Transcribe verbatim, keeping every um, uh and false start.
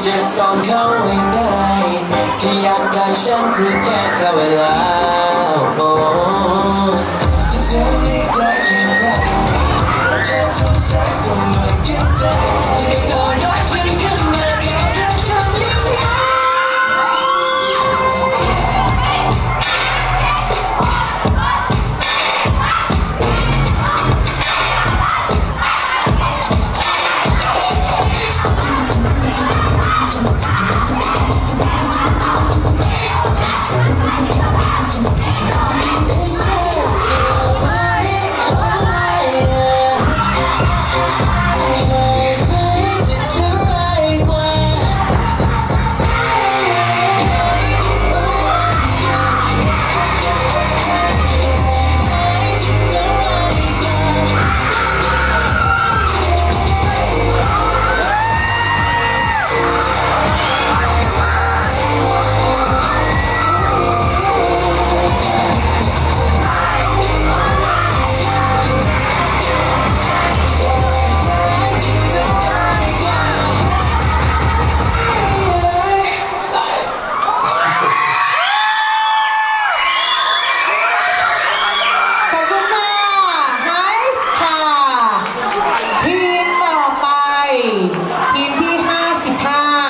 just ongoing day. 계약한 샴푸 캔 가외라.